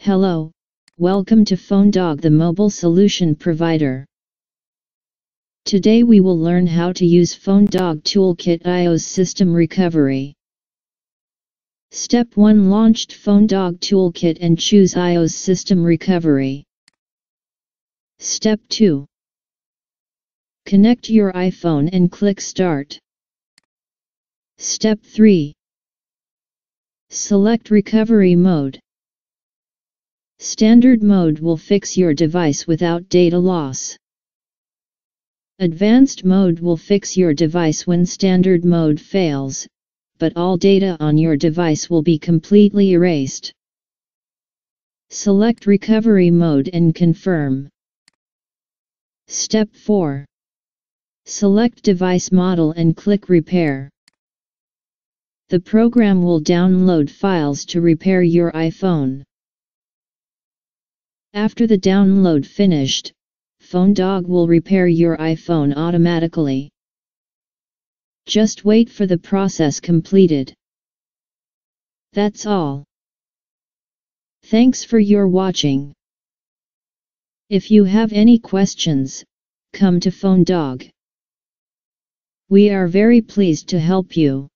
Hello, welcome to FoneDog, the mobile solution provider. Today we will learn how to use FoneDog Toolkit iOS System Recovery. Step 1. Launched FoneDog Toolkit and choose iOS System Recovery. Step 2. Connect your iPhone and click Start. Step 3. Select Recovery Mode. Standard mode will fix your device without data loss. Advanced mode will fix your device when standard mode fails, but all data on your device will be completely erased. Select recovery mode and confirm. Step 4. Select device model and click repair. The program will download files to repair your iPhone. After the download finished, FoneDog will repair your iPhone automatically. Just wait for the process completed. That's all. Thanks for your watching. If you have any questions, come to FoneDog. We are very pleased to help you.